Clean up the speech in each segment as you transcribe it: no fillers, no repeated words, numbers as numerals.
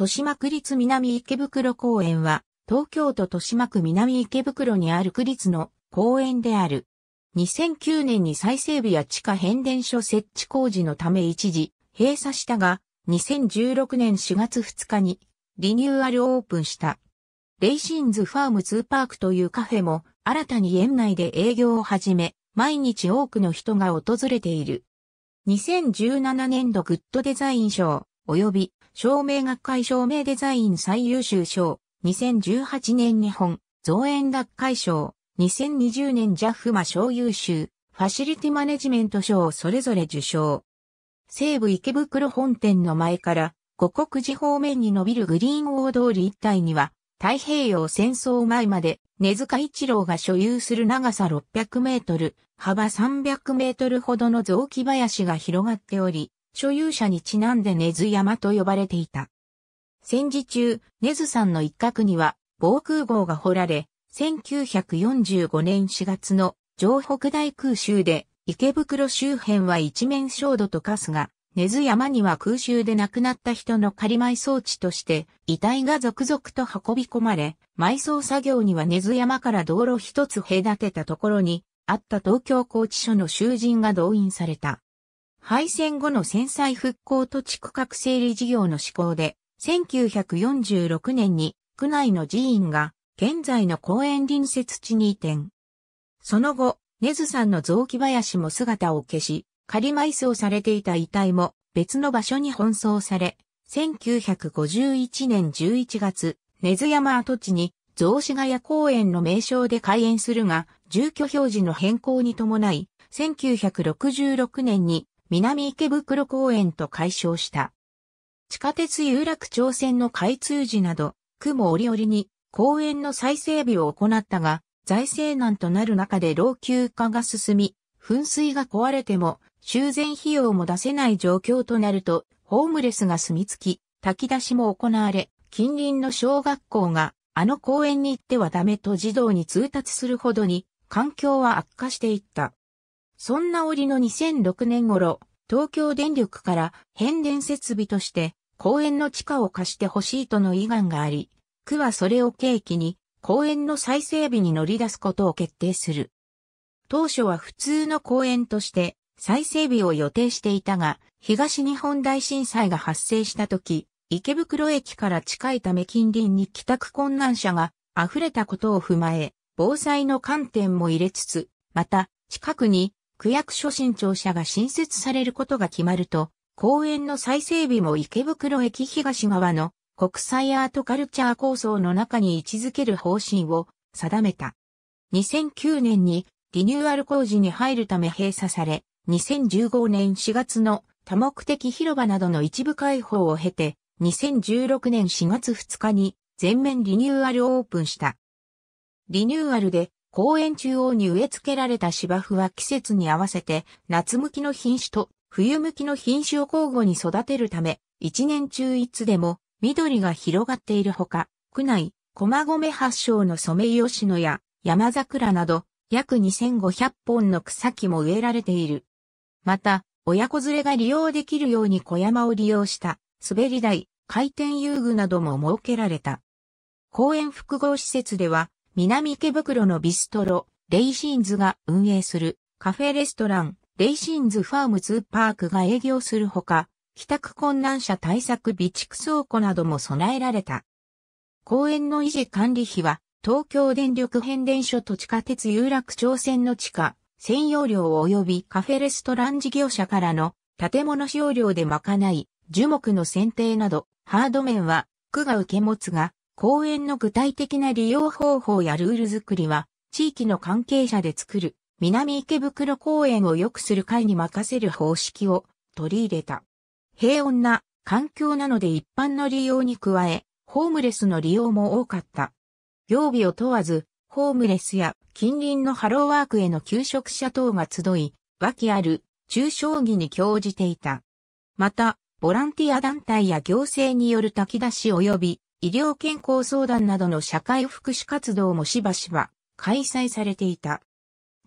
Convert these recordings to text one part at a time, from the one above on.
豊島区立南池袋公園は、東京都豊島区南池袋にある区立の公園である。2009年に再整備や地下変電所設置工事のため一時閉鎖したが、2016年4月2日にリニューアルオープンした。Racines FARM to PARKというカフェも新たに園内で営業を始め、毎日多くの人が訪れている。2017年度グッドデザイン賞及び照明学会照明デザイン最優秀賞、2018年日本造園学会賞、2020年JAFマ賞優秀、ファシリティマネジメント賞をそれぞれ受賞。西武池袋本店の前から護国寺方面に伸びるグリーン大通り一帯には、太平洋戦争前まで根塚一郎が所有する長さ600メートル、幅300メートルほどの雑木林が広がっており、所有者にちなんで根津山と呼ばれていた。戦時中、根津山の一角には防空壕が掘られ、1945年4月の城北大空襲で池袋周辺は一面焦土と化すが、根津山には空襲で亡くなった人の仮埋葬地として遺体が続々と運び込まれ、埋葬作業には根津山から道路一つ隔てたところにあった東京拘置所の囚人が動員された。敗戦後の戦災復興と地区画整理事業の施行で、1946年に区内の寺院が現在の公園隣接地に移転。その後、根津山の雑木林も姿を消し、仮埋葬されていた遺体も別の場所に奔走され、1951年11月、根津山跡地に雑司ヶ谷公園の名称で開園するが、住居表示の変更に伴い、1966年に南池袋公園と改称した。地下鉄有楽町線の開通時など、区も折々に公園の再整備を行ったが、財政難となる中で老朽化が進み、噴水が壊れても、修繕費用も出せない状況となると、ホームレスが住み着き、炊き出しも行われ、近隣の小学校が、あの公園に行ってはダメと児童に通達するほどに、環境は悪化していった。そんな折の2006年頃、東京電力から変電設備として、公園の地下を貸してほしいとの意願があり、区はそれを契機に、公園の再整備に乗り出すことを決定する。当初は普通の公園として再整備を予定していたが、東日本大震災が発生した時、池袋駅から近いため近隣に帰宅困難者が溢れたことを踏まえ、防災の観点も入れつつ、また近くに区役所新庁舎が新設されることが決まると、公園の再整備も池袋駅東側の国際アートカルチャー構想の中に位置づける方針を定めた。2009年にリニューアル工事に入るため閉鎖され、2015年4月の多目的広場などの一部開放を経て、2016年4月2日に全面リニューアルオープンした。リニューアルで公園中央に植え付けられた芝生は季節に合わせて夏向きの品種と冬向きの品種を交互に育てるため、一年中いつでも緑が広がっているほか、区内、駒込発祥のソメイヨシノや山桜など、約2500本の草木も植えられている。また、親子連れが利用できるように小山を利用した滑り台、回転遊具なども設けられた。公園複合施設では、南池袋のビストロ、Racinesが運営するカフェレストラン、Racines FARM to PARKが営業するほか、帰宅困難者対策備蓄倉庫なども備えられた。公園の維持管理費は、東京電力変電所と地下鉄有楽町線の地下、専用料及びカフェレストラン事業者からの建物使用料で賄い、樹木の剪定など、ハード面は区が受け持つが、公園の具体的な利用方法やルール作りは、地域の関係者で作る南池袋公園を良くする会に任せる方式を取り入れた。平穏な環境なので一般の利用に加え、ホームレスの利用も多かった。曜日を問わず、ホームレスや近隣のハローワークへの求職者等が集い、和気ある中小義に興じていた。また、ボランティア団体や行政による炊き出し及び医療健康相談などの社会福祉活動もしばしば開催されていた。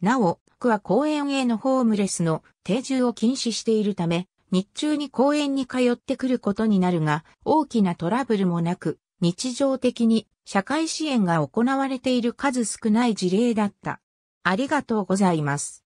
なお、区は公園へのホームレスの定住を禁止しているため、日中に公園に通ってくることになるが、大きなトラブルもなく、日常的に社会支援が行われている数少ない事例だった。ありがとうございます。